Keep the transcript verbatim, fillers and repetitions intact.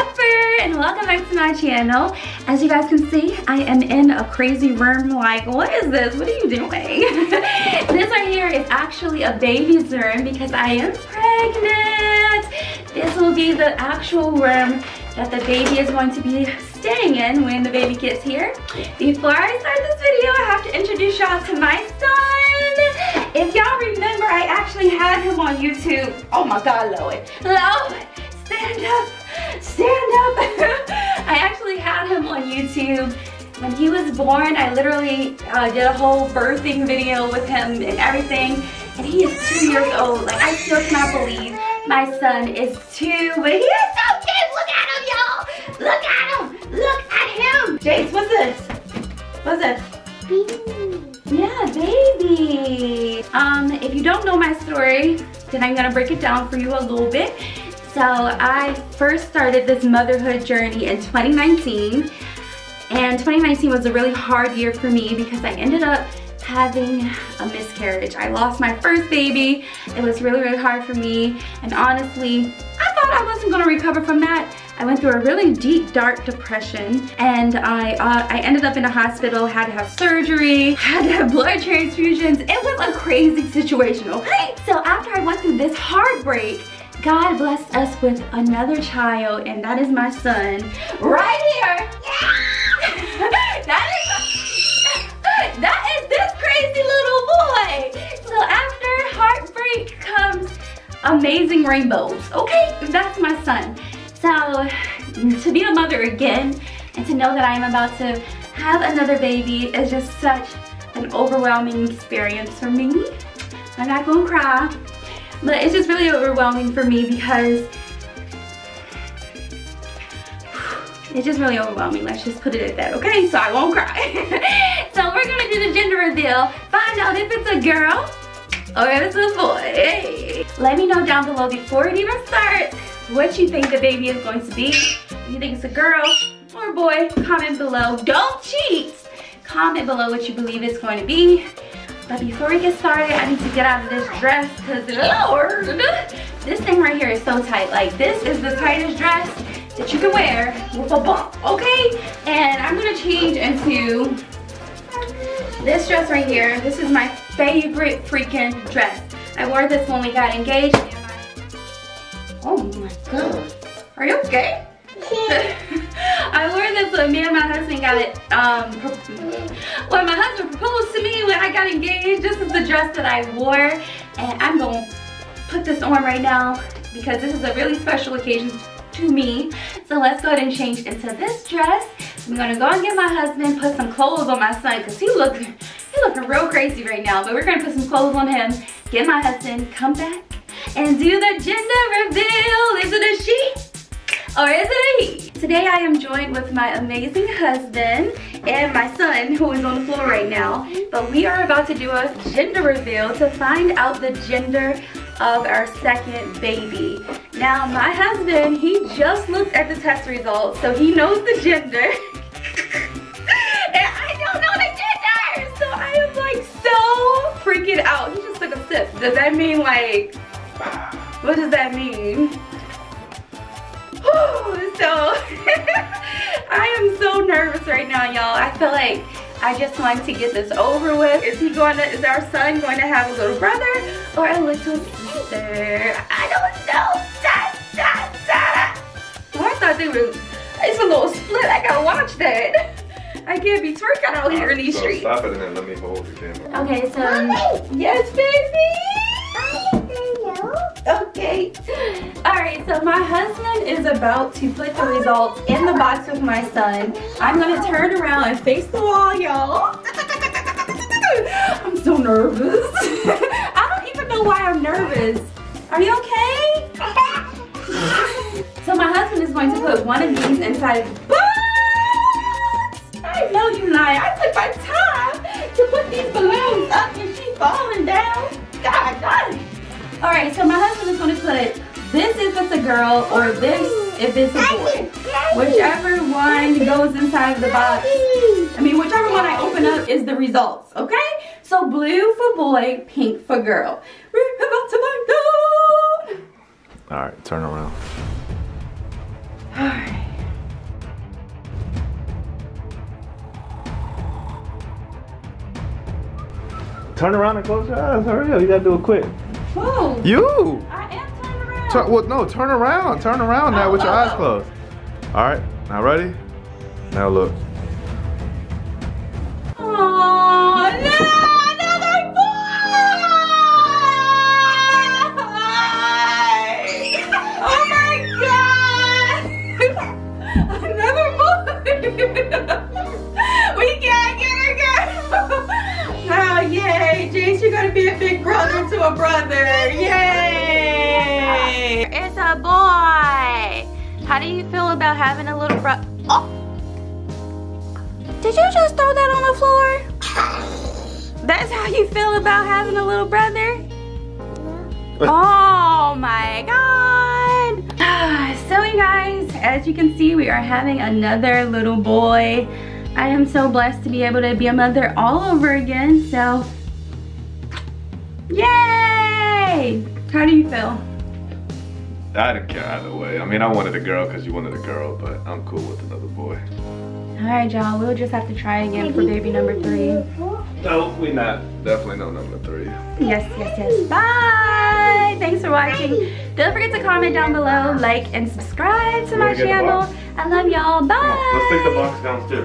Pepper, and welcome back to my channel. As you guys can see, I am in a crazy room. Like, what is this? What are you doing? This right here is actually a baby's room because I am pregnant. This will be the actual room that the baby is going to be staying in when the baby gets here. Before I start this video, I have to introduce y'all to my son. If y'all remember, I actually had him on YouTube. Oh my God, Lowen. Lowen, stand up, stand up. I actually had him on YouTube. When he was born, I literally uh, did a whole birthing video with him and everything. And he is two years old. Like, I still cannot believe my son is two, but he is so cute. Look at him, y'all. Look at him. Look at him. Jace, what's this? What's this? Baby. Yeah, baby. Um, if you don't know my story, then I'm gonna break it down for you a little bit. So I first started this motherhood journey in twenty nineteen. And twenty nineteen was a really hard year for me because I ended up having a miscarriage. I lost my first baby. It was really, really hard for me. And honestly, I thought I wasn't gonna recover from that. I went through a really deep, dark depression, and I uh, I ended up in a hospital, had to have surgery, had to have blood transfusions. It was a crazy situation, okay? So after I went through this heartbreak, God blessed us with another child, and that is my son, right here. Yeah! That is, that is this crazy little boy. So after heartbreak comes amazing rainbows, okay? That's my son. So to be a mother again and to know that I am about to have another baby is just such an overwhelming experience for me. I'm not gonna cry, but it's just really overwhelming for me because it's just really overwhelming. Let's just put it at that, okay? So I won't cry. So we're gonna do the gender reveal, find out if it's a girl or if it's a boy. Let me know down below before it even starts what you think the baby is going to be. If you think it's a girl or a boy, comment below. Don't cheat. Comment below what you believe it's going to be. But before we get started, I need to get out of this dress because, Lord, this thing right here is so tight. Like, this is the tightest dress that you can wear with a bump, okay? And I'm gonna change into this dress right here. This is my favorite freaking dress. I wore this when we got engaged. Oh my God. Are you okay? Yeah. I wore this when me and my husband got it, um, when my husband proposed to me when I got engaged. This is the dress that I wore, and I'm gonna put this on right now because this is a really special occasion to me. So let's go ahead and change into this dress. I'm gonna go and get my husband, put some clothes on my son because he look, he looking real crazy right now, but we're gonna put some clothes on him, get my husband, come back, and do the gender reveal. Is it a she or is it a he? Today I am joined with my amazing husband and my son who is on the floor right now. But we are about to do a gender reveal to find out the gender of our second baby. Now my husband, he just looked at the test results, so he knows the gender. And I don't know the gender! So I am like so freaking out. He just took a sip. Does that mean like... What does that mean? Whew, so I am so nervous right now, y'all. I feel like I just want to get this over with. Is he going to, is our son going to have a little brother or a little sister? I don't know. Da, da, da. Well, I thought they were, it's a little split. I gotta watch that. I can't be twerking out here in these so streets. Stop it and then let me hold the camera. Okay, so. Mommy. Yes, baby. Okay. Alright, so my husband is about to put the results in the box with my son. I'm gonna turn around and face the wall, y'all. I'm so nervous. I don't even know why I'm nervous. Are you okay? So my husband is going to put one of these inside of the box. I know you lying. I took my time to put these balloons up and she's falling down. God, God. All right, so my husband is going to put this if it's a girl or this if it's a boy. Whichever one goes inside the box, I mean, whichever one I open up is the results, okay? So blue for boy, pink for girl. We're about to find out. All right, turn around. All right. Turn around and close your eyes. Hurry up. You gotta do it quick. Who? You. I am turning around. Tur well, no. Turn around. Turn around now oh, with your oh, eyes closed. All right. Now ready? Now look. Brother, yay! It's a boy. How do you feel about having a little bro? Oh. Did you just throw that on the floor? That's how you feel about having a little brother? Yeah. Oh my God! So you guys, as you can see, we are having another little boy. I am so blessed to be able to be a mother all over again. So, yay! How do you feel? I didn't care either way. I mean, I wanted a girl because you wanted a girl, but I'm cool with another boy. All right, y'all. We'll just have to try again for baby number three. No, we're not. Definitely no number three. Yes, yes, yes. Bye. Thanks for watching. Don't forget to comment down below, like, and subscribe to my channel. I love y'all. Bye. Let's take the box downstairs.